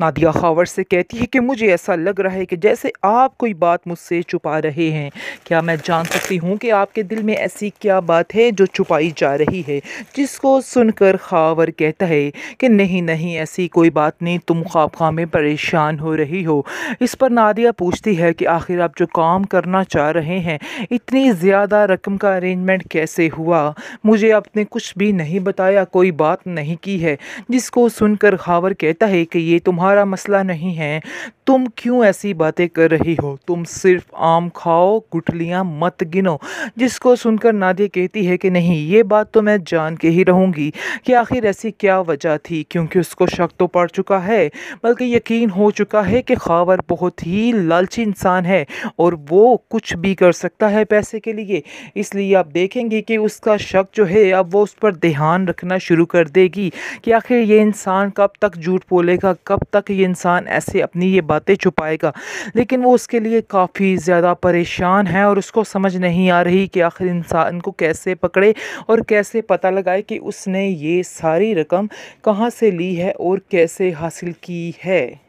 Nadia Howard से कहती है कि मुझे ऐसा लग रहा है कि जैसे आप कोई बात मुझसे छुपा रहे हैं। क्या मैं जान सकती हूँ कि आपके दिल में ऐसी क्या बात है जो छुपाई जा रही है? जिसको सुनकर हावर्ड कहता है कि नहीं नहीं, ऐसी कोई बात नहीं, तुम ख्वाब में परेशान हो रही हो। इस पर नादिया पूछती है कि आखिर आप जो काम करना चाह रहे हैं इतनी ज़्यादा रकम का अरेंजमेंट कैसे हुआ? मुझे आपने कुछ भी नहीं बताया, कोई बात नहीं की है। जिसको सुनकर हावर्ड कहता है कि ये तुम्हारा मसला नहीं है, तुम क्यों ऐसी बातें कर रही हो? तुम सिर्फ आम खाओ, गुठलियाँ मत गिनो। जिसको सुनकर नादिया कहती है कि नहीं, ये बात तो मैं जान के ही रहूँगी कि आखिर ऐसी क्या वजह थी, क्योंकि उसको शक तो पड़ चुका है, बल्कि यकीन हो चुका है कि ख्वावर बहुत ही लालची इंसान है और वो कुछ भी कर सकता है पैसे के लिए। इसलिए आप देखेंगे कि उसका शक जो है अब वो उस पर ध्यान रखना शुरू कर देगी कि आखिर ये इंसान कब तक झूठ बोलेगा, कब तक ये इंसान ऐसे अपनी ये बातें छुपाएगा। लेकिन वो उसके लिए काफ़ी ज़्यादा परेशान है और उसको समझ नहीं आ रही कि आखिर इंसान को कैसे पकड़े और कैसे पता लगाए कि उसने ये सारी रकम कहाँ से ली है और कैसे हासिल की है।